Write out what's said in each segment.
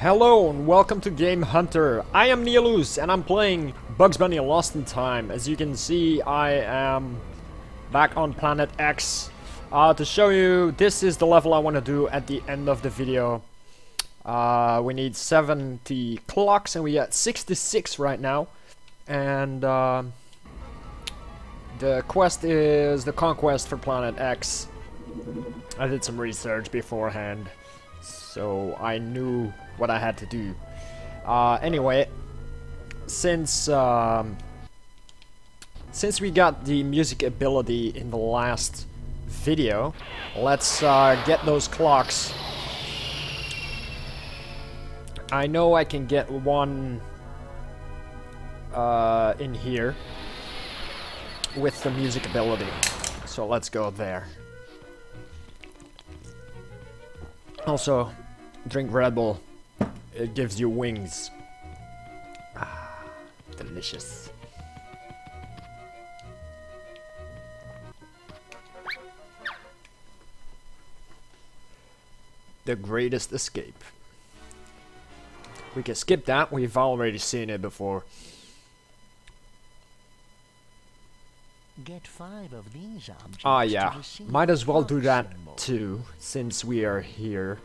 Hello and welcome to Game Hunter. I am Neoluce and I'm playing Bugs Bunny Lost in Time. As you can see, I am back on Planet X to show you. This is the level I want to do at the end of the video. We need 70 clocks and we at 66 right now. And the quest is the conquest for Planet X. I did some research beforehand, so I knew what I had to do. Anyway, since we got the music ability in the last video, let's get those clocks. I know I can get one in here with the music ability, so let's go there. Also, drink Red Bull. It gives you wings. Ah, delicious. The Greatest Escape. We can skip that. We've already seen it before. Get 5 of these objects. Ah, yeah. Might as well do that too, since we are here.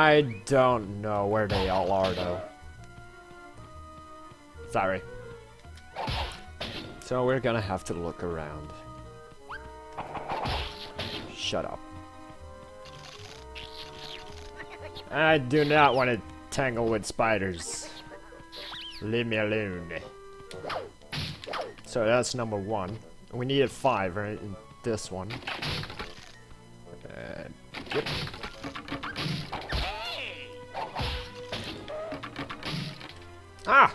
I don't know where they all are though. Sorry. So we're gonna have to look around. Shut up. I do not want to tangle with spiders. Leave me alone. So that's number one. We needed 5, right? In this one. Yep. Ah!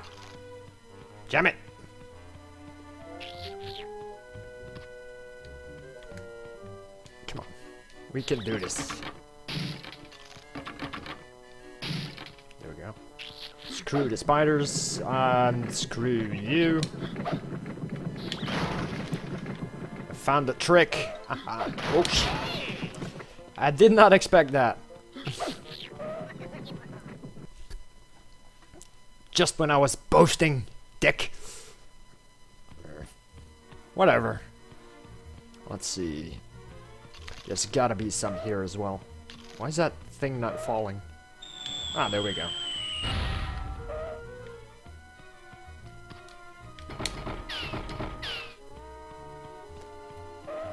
Damn it! Come on. We can do this. There we go. Screw the spiders, and screw you. I found the trick. Oops. I did not expect that. Just when I was boasting, dick. Whatever. Let's see. There's gotta be some here as well. Why is that thing not falling? Ah, there we go.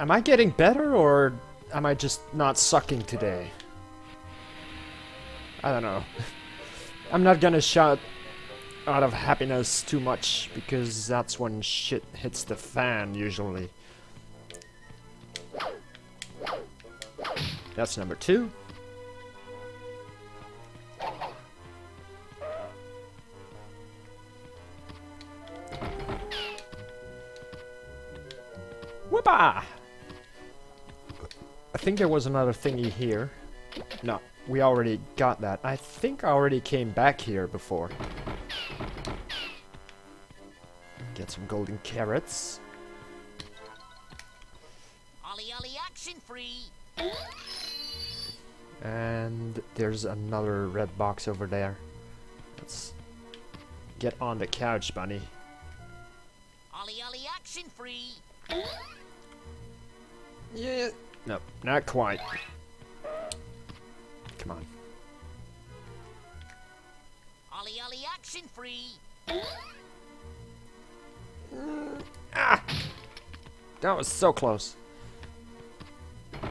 Am I getting better, or am I just not sucking today? I don't know. I'm not gonna shout out of happiness too much, because that's when shit hits the fan, usually. That's number 2. Whoopah! I think there was another thingy here. No, we already got that. I think I already came back here before. Get some golden carrots. Ollie, ollie, action free. And there's another red box over there. Let's get on the couch, bunny. Ollie, ollie, action free. Yeah. No, not quite. Come on. Ollie, ollie, action free. Ah! That was so close. Ollie,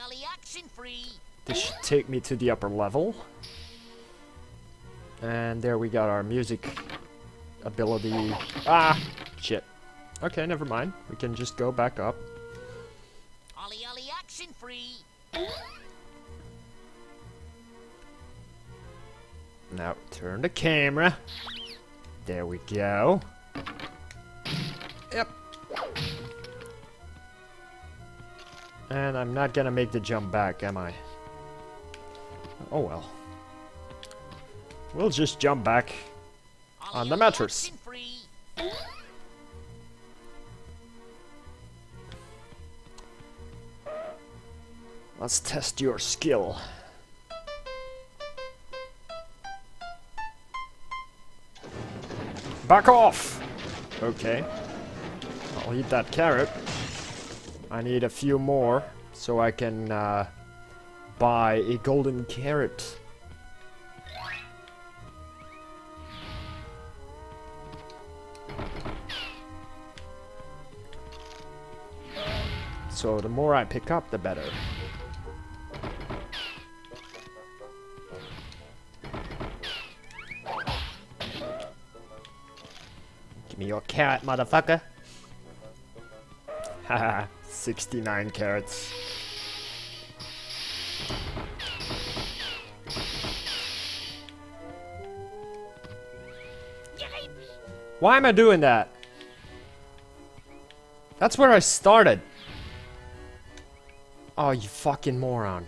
ollie, action free. This should take me to the upper level. And there we got our music ability. Ah! Shit. Okay, never mind. We can just go back up. Ollie, ollie, action free. Now turn the camera. There we go. Yep. And I'm not gonna make the jump back, am I? Oh well. We'll just jump back on the mattress. Let's test your skill. Back off! Okay. I'll eat that carrot. I need a few more so I can buy a golden carrot. So the more I pick up, the better. Give me your carrot, motherfucker. Haha, 69 carrots. Why am I doing that? That's where I started. Oh, you fucking moron.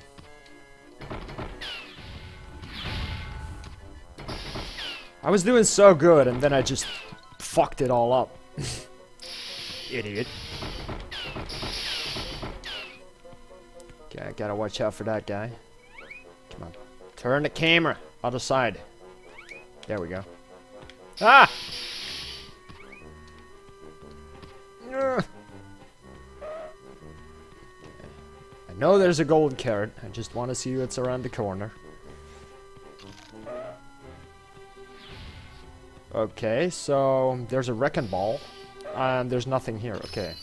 I was doing so good and then I just fucked it all up. Idiot. Okay, I gotta watch out for that guy. Come on. Turn the camera. Other side. There we go. Ah! I know there's a golden carrot. I just want to see what's around the corner. Okay, so there's a wrecking ball. And there's nothing here. Okay.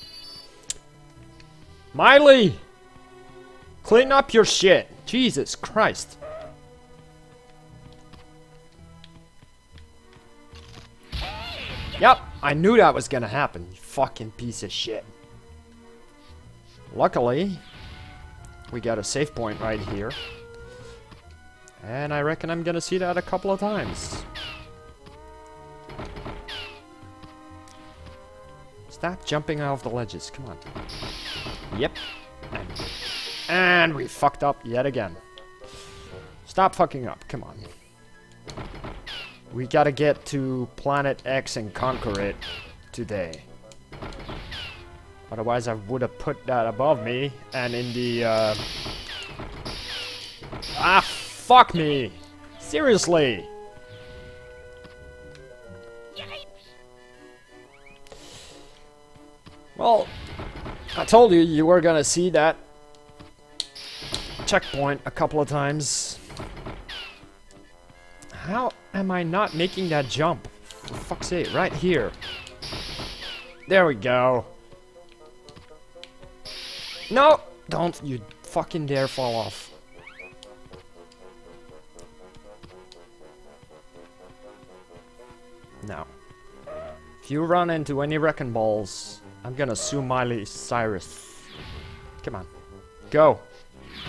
Miley! Clean up your shit! Jesus Christ! Yep, I knew that was gonna happen, you fucking piece of shit. Luckily, we got a save point right here. And I reckon I'm gonna see that a couple of times. Stop jumping off the ledges, come on. Yep. And we fucked up yet again. Stop fucking up, come on. We gotta get to Planet X and conquer it today. Otherwise I would have put that above me and in the Ah, fuck me! Seriously! Well, I told you, you were gonna see that checkpoint a couple of times. How am I not making that jump? For fuck's sake, right here. There we go. No! Don't you fucking dare fall off. Now, if you run into any wrecking balls, I'm gonna sue Miley Cyrus. Come on. Go.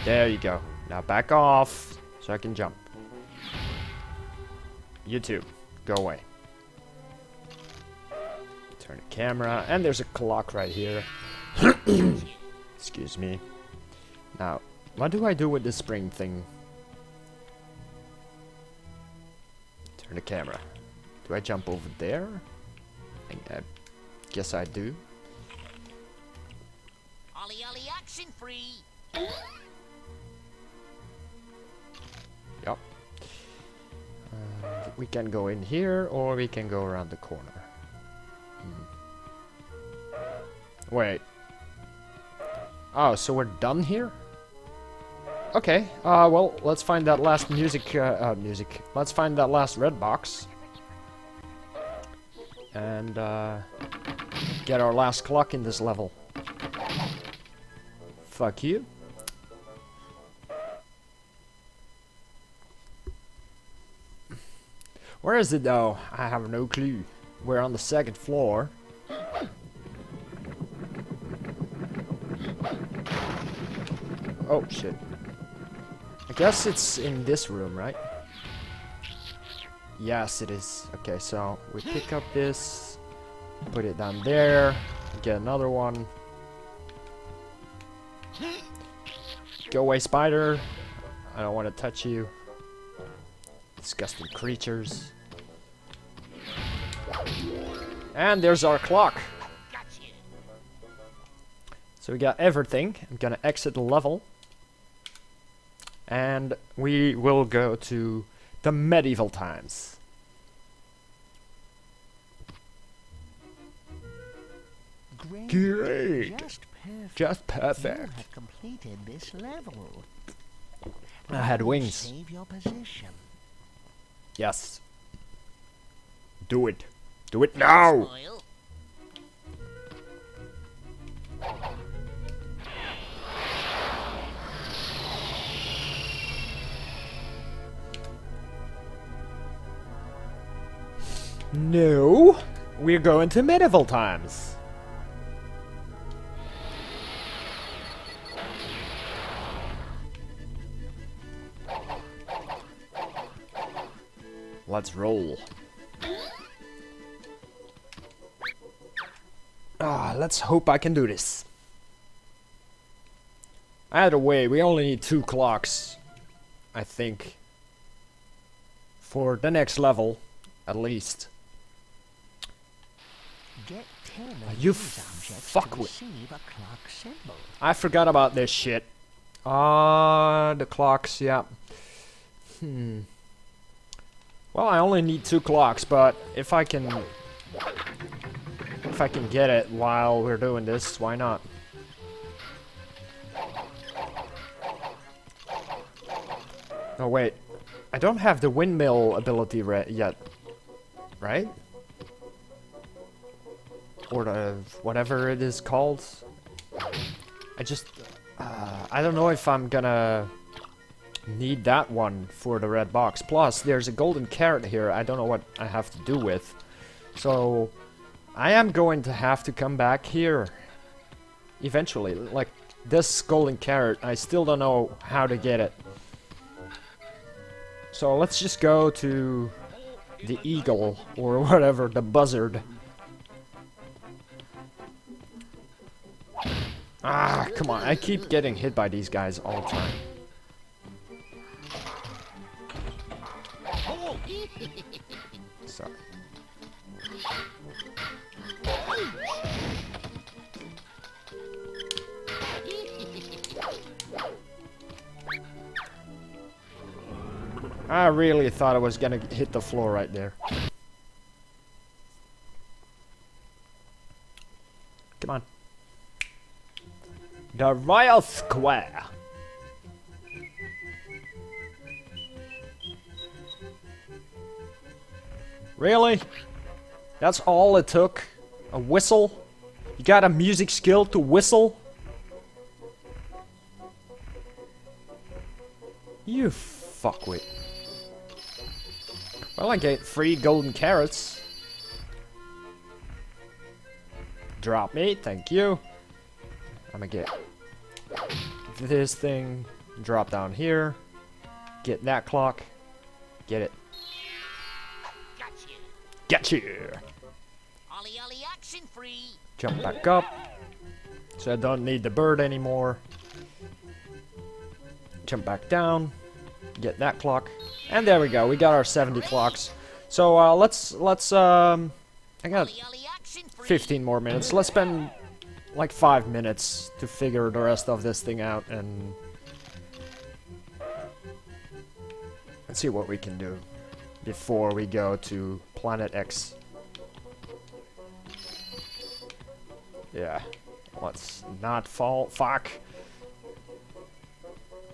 There you go. Now back off so I can jump. You too. Go away. Turn the camera. And there's a clock right here. Excuse me. Now, what do I do with this spring thing? Turn the camera. Do I jump over there? I guess I do. Ollie, ollie, action free. Yep. We can go in here, or we can go around the corner. Hmm. Wait. Oh, so we're done here? Okay. Well, let's find that last music. Let's find that last red box, and get our last clock in this level. Fuck you. Where is it though? I have no clue. We're on the second floor. Oh shit. I guess it's in this room, right? Yes, it is. Okay, so we pick up this, put it down there, get another one. Go away, spider. I don't want to touch you. Disgusting creatures. And there's our clock. So we got everything. I'm gonna exit the level. and we will go to the medieval times. Great! Just perfect. You have completed this level. I had wings. Save your position. Yes. Do it. Do it now! No, we're going to medieval times. Let's roll. Let's hope I can do this. Either way, we only need 2 clocks, I think, for the next level, at least. You fuck with. I forgot about this shit. The clocks, yeah. Well, I only need 2 clocks, but if I can get it while we're doing this, why not? Oh wait, I don't have the windmill ability yet, right? Or the whatever it is called. I just, I don't know if I'm gonna need that one for the red box. Plus, there's a golden carrot here. I don't know what I have to do with. So, I am going to have to come back here eventually. Like, this golden carrot, I still don't know how to get it. So, let's just go to the eagle or whatever, the buzzard. Ah, come on. I keep getting hit by these guys all the time. Sorry. I really thought I was gonna hit the floor right there. Come on. The Royal Square. Really? That's all it took? A whistle? You got a music skill to whistle? You fuckwit. Well, I get 3 golden carrots. Drop me, thank you. I'm gonna get this thing, drop down here, get that clock, get it. Get you! Ollie, ollie, action free. Jump back up. So I don't need the bird anymore. Jump back down. Get that clock. And there we go. We got our 70 clocks. So let's I got 15 more minutes. Let's spend like 5 minutes to figure the rest of this thing out and let's see what we can do before we go to Planet X. Yeah, let's not fall. Fuck.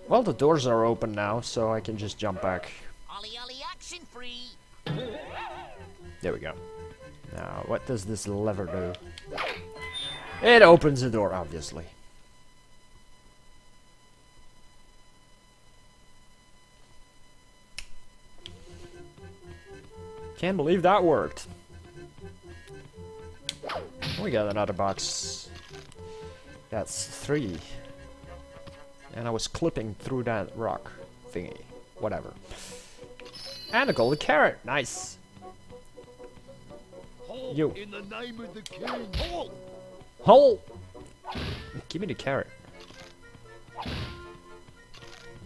Well, the doors are open now, so I can just jump back. Ollie, ollie, action free. There we go. Now, what does this lever do? It opens the door, obviously. Can't believe that worked. We got another box. That's 3. And I was clipping through that rock thingy. Whatever. And a golden carrot. Nice. You. In the name of the king. Hole. Give me the carrot.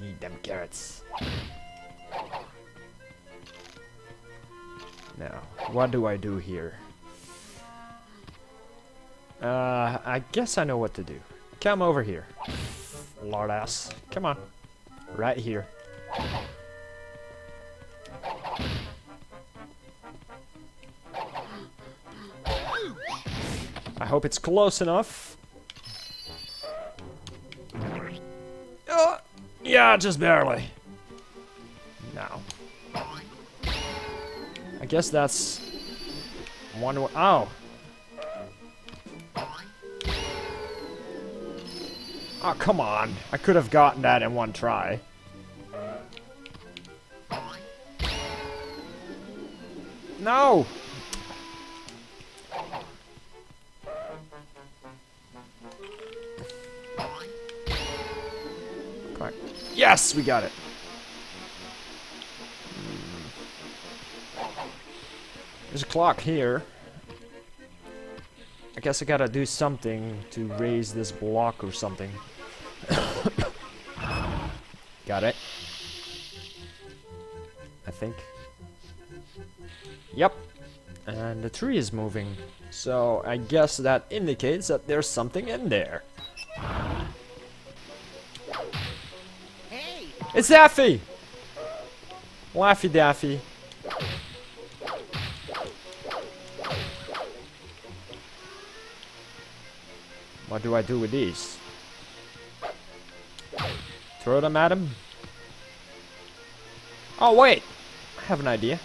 Need them carrots. Now, what do I do here? I guess I know what to do. Come over here. Lord ass. Come on. right here. I hope it's close enough. Oh, yeah, just barely. Now, I guess that's one way. Oh. Oh, come on. I could have gotten that in one try. No! Okay. Yes! We got it. There's a clock here. I guess I gotta do something to raise this block or something. Got it. I think. Yep. And the tree is moving. So I guess that indicates that there's something in there. Hey. It's Daffy! Laffy Daffy. What do I do with these? Throw them at him? Oh wait! I have an idea.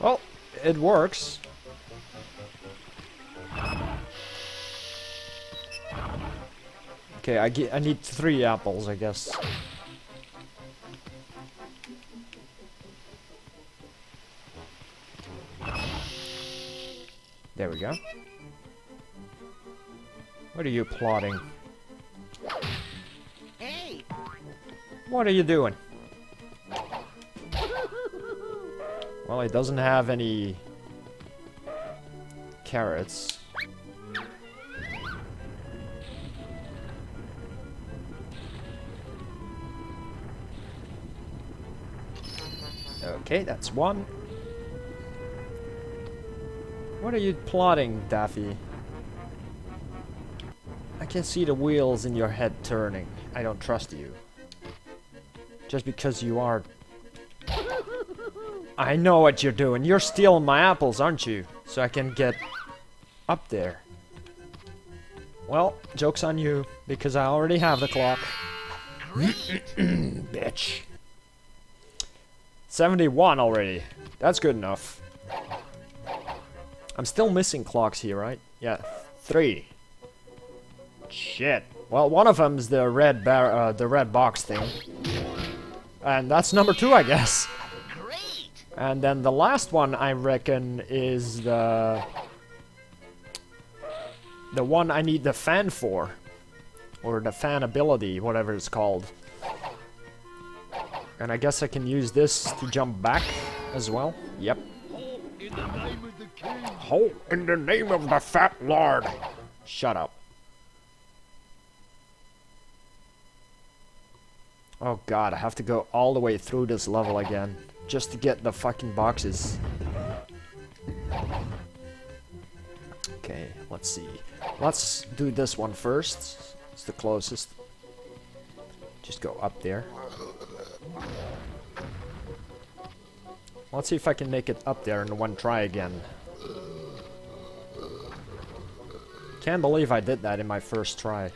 Well, it works. Okay, I need 3 apples, I guess. There we go. What are you plotting? Hey! What are you doing? Well, it doesn't have any carrots. Okay, that's one. What are you plotting, Daffy? I can see the wheels in your head turning. I don't trust you. Just because you are... I know what you're doing. You're stealing my apples, aren't you? So I can get up there. Well, joke's on you, because I already have the clock. Bitch. 71 already. That's good enough. I'm still missing clocks here, right? Yeah, 3. Shit. Well, one of them is the red box thing, and that's number 2, I guess. Great. And then the last one, I reckon, is the one I need the fan for, or the fan ability, whatever it's called. And I guess I can use this to jump back as well. Yep. In the name of the king. Oh, in the name of the fat lord. Shut up. Oh god, I have to go all the way through this level again just to get the fucking boxes. Okay, let's see. Let's do this one first. It's the closest. Just go up there. Let's see if I can make it up there in one try again. Can't believe I did that in my first try.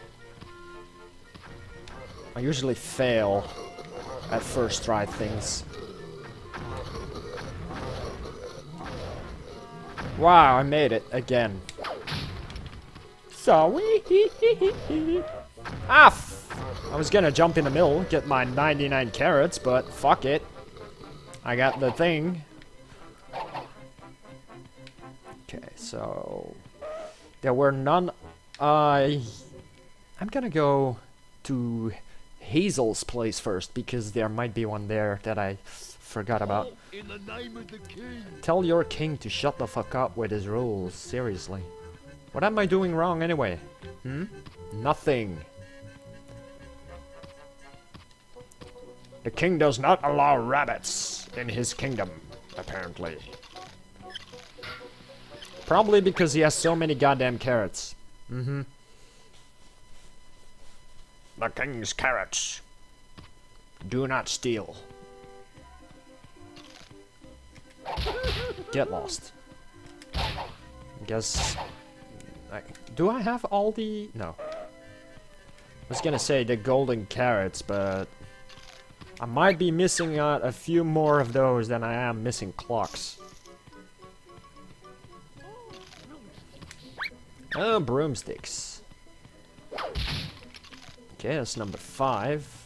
I usually fail at first try things. Wow, I made it again. So I was gonna jump in the middle, get my 99 carrots, but fuck it. I got the thing. Okay, so there were none. I'm gonna go to Hazel's place first because there might be one there that I forgot about. Oh, in the name of the king. Tell your king to shut the fuck up with his rules. Seriously, what am I doing wrong anyway? Hmm? Nothing. The king does not allow rabbits in his kingdom, apparently. Probably because he has so many goddamn carrots. Mm-hmm. The king's carrots. Do not steal. Get lost. Guess... do I have all the... No. I was gonna say the golden carrots, but... I might be missing out a few more of those than I am missing clocks. Oh, broomsticks. Okay, that's number 5.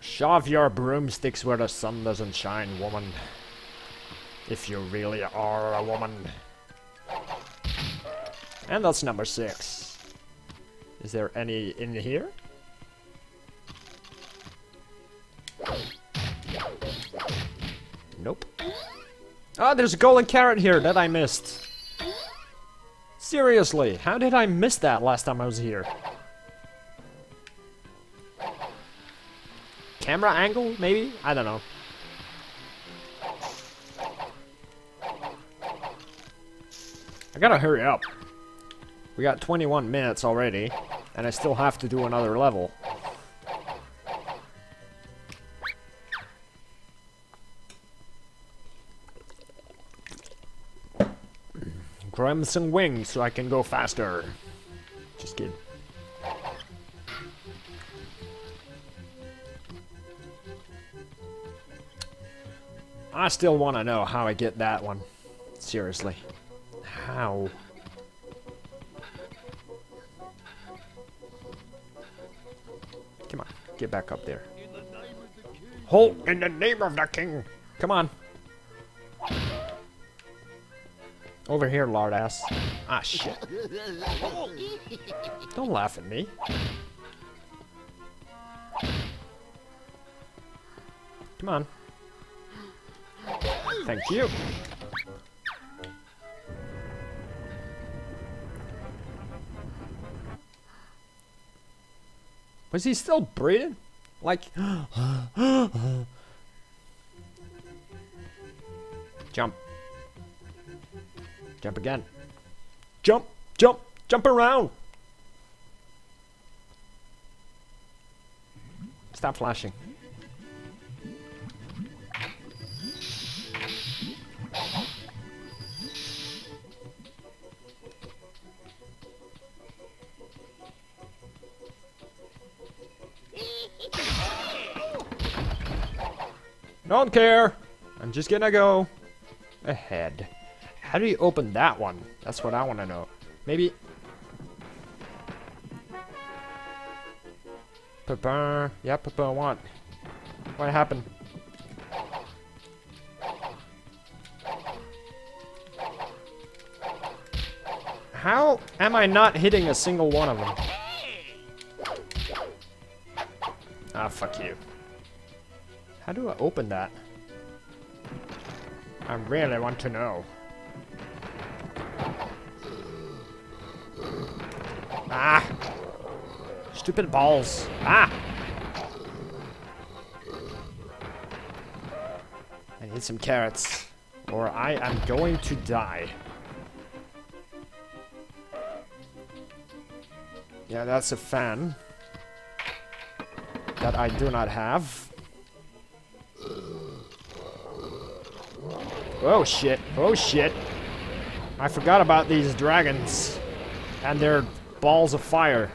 Shove your broomsticks where the sun doesn't shine, woman. If you really are a woman. And that's number 6. Is there any in here? Nope. Ah, oh, there's a golden carrot here that I missed. Seriously, how did I miss that last time I was here? Camera angle, maybe? I don't know. I gotta hurry up. We got 21 minutes already, and I still have to do another level. Crimson wings so I can go faster. Just kidding. I still want to know how I get that one. Seriously. How? Come on, get back up there. Halt in the name of the king! Come on. Over here, lardass. Ah, shit. Don't laugh at me. Come on. Thank you. Was he still breathing? Like... Jump. Jump again. Jump! Jump! Jump around! Stop flashing. Don't care. I'm just gonna go ahead. How do you open that one? That's what I want to know. Maybe. Papa. Yeah, Papa. What? What happened? How am I not hitting a single one of them? Ah, fuck you. How do I open that? I really want to know. Ah! Stupid balls. Ah! I need some carrots, or I am going to die. Yeah, that's a fan that I do not have. Oh shit, oh shit. I forgot about these dragons and their balls of fire.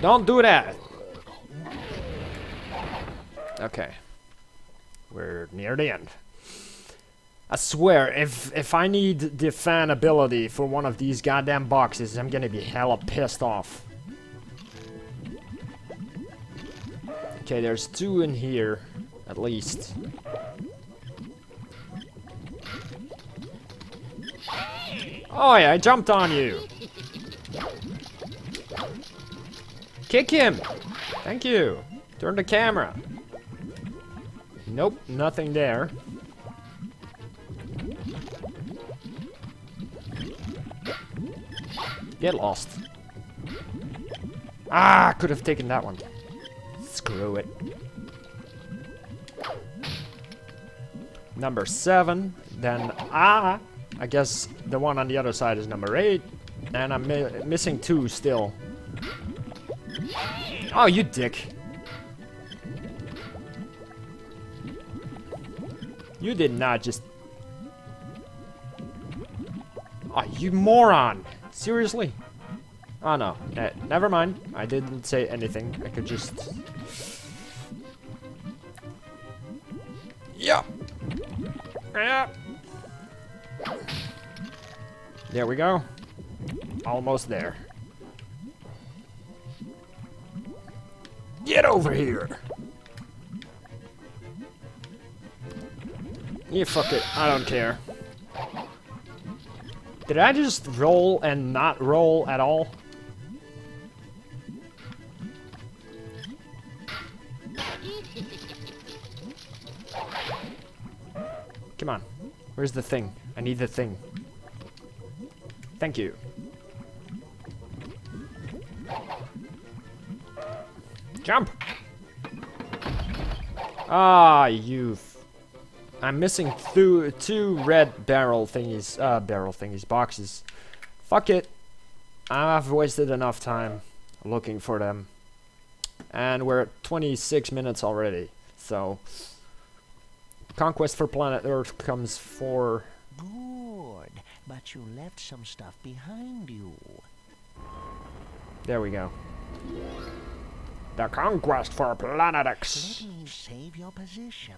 Don't do that! Okay. We're near the end. I swear, if I need the fan ability for one of these goddamn boxes, I'm gonna be hella pissed off. Okay, there's 2 in here. At least. Oh yeah, I jumped on you. Kick him. Thank you. Turn the camera. Nope, nothing there. Get lost. Ah, could have taken that one. Screw it. number 7. Then I guess the one on the other side is number 8. And I'm missing 2 still. Oh, you dick. You did not just... Oh, you moron! Seriously? Oh no, never mind. I didn't say anything. I could just... Yeah! Yeah! There we go. Almost there. Get over here! Yeah, fuck it. I don't care. Did I just roll and not roll at all? Come on. Where's the thing? I need the thing. Thank you. Jump! Ah, you... I'm missing 2 red barrel thingies. Boxes. Fuck it. I've wasted enough time looking for them. And we're at 26 minutes already. So... Conquest for planet Earth comes for... Good, but you left some stuff behind you. There we go. The conquest for Planet X. Let me save your position.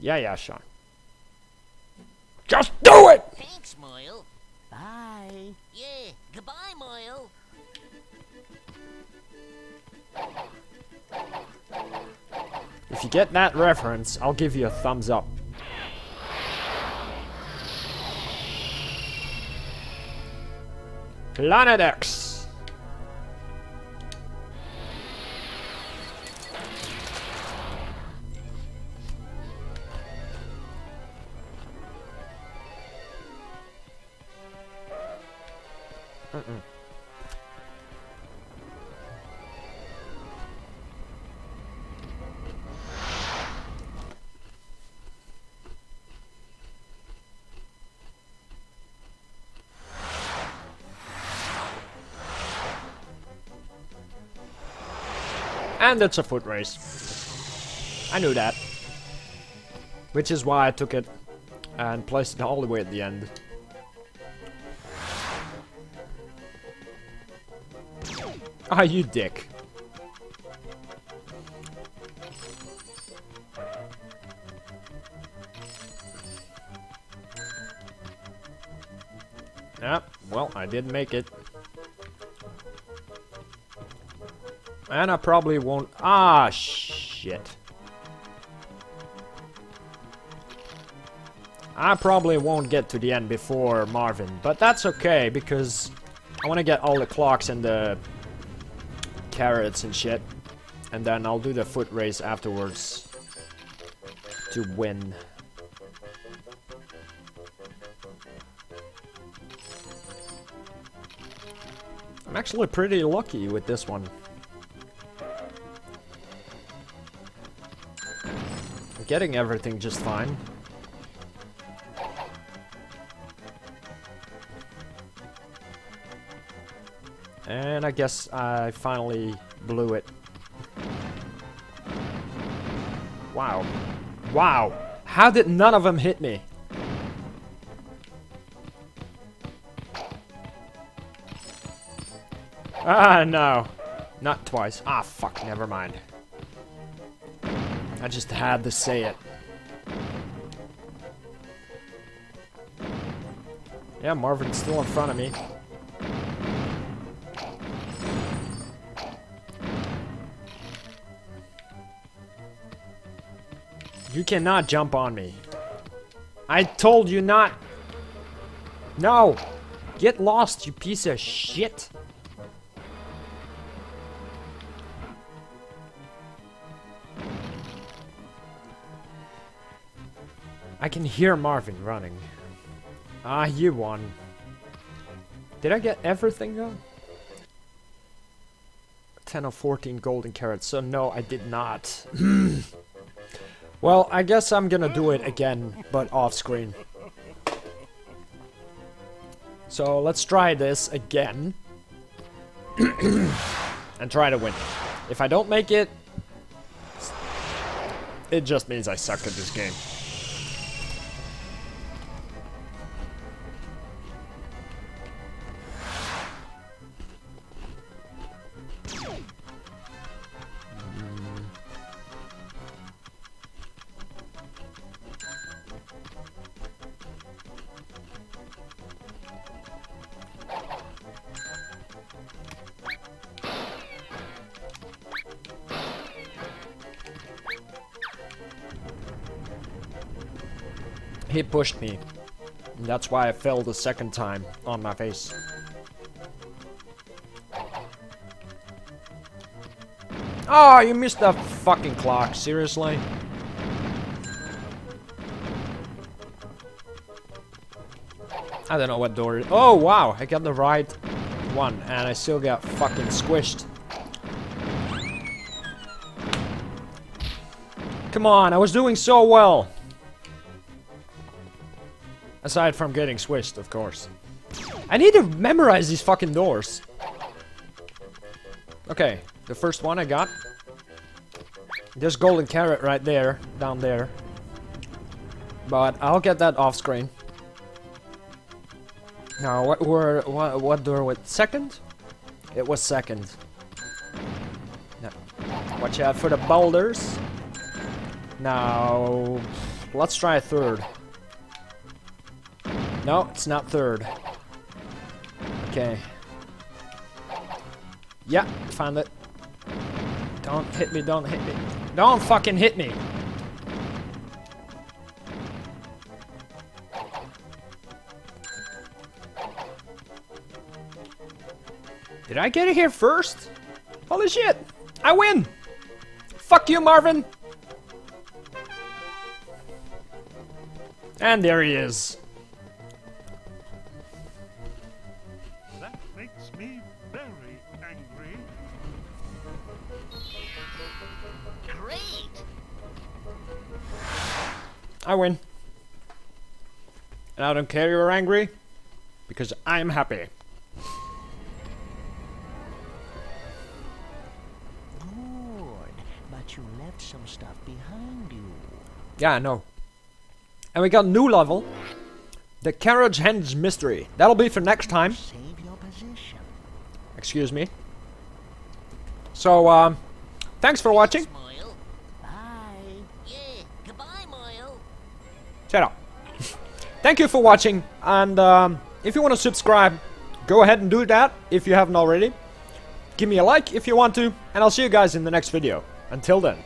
Yeah, yeah, sure. Just do it! Thanks, Moyle. Bye. Yeah, goodbye, Moyle. If you get that reference, I'll give you a thumbs up. Planet X. And it's a foot race. I knew that. Which is why I took it and placed it all the way at the end. Ah, you dick. Ah, well, I did make it. And I probably won't... Ah, shit. I probably won't get to the end before Marvin, but that's okay, because I want to get all the clocks and the carrots and shit, and then I'll do the foot race afterwards to win. I'm actually pretty lucky with this one. Getting everything just fine. And I guess I finally blew it. Wow. Wow! How did none of them hit me? Ah, no. Not twice. Ah, fuck, never mind. I just had to say it. Yeah, Marvin's still in front of me. You cannot jump on me. I told you not. No! Get lost, you piece of shit. I can hear Marvin running. Ah, you won. Did I get everything though? 10 of 14 golden carrots, so no, I did not. Well, I guess I'm gonna do it again, but off screen. So let's try this again. And try to win it. If I don't make it, it just means I suck at this game. He pushed me. That's why I fell the second time on my face. Oh, you missed the fucking clock, seriously? I don't know what door it is. Oh, wow, I got the right one and I still got fucking squished. Come on, I was doing so well. Aside from getting swished, of course. I need to memorize these fucking doors. Okay, the first one I got. There's golden carrot right there, down there. But I'll get that off screen. Now, what door was second? It was second. No. Watch out for the boulders. Now, let's try third. No, it's not third. Okay. Yeah, found it. Don't hit me, don't hit me. Don't fucking hit me! Did I get it here first? Holy shit! I win! Fuck you, Marvin! And there he is. I win. And I don't care you're angry, because I'm happy. Good, but you left some stuff behind you. Yeah, I know. And we got a new level. The Carriage Hens Mystery. That'll be for next time. Save your position. Excuse me. So, thanks for watching. Shut up. Thank you for watching, and if you want to subscribe, go ahead and do that if you haven't already. Give me a like if you want to, and I'll see you guys in the next video. Until then.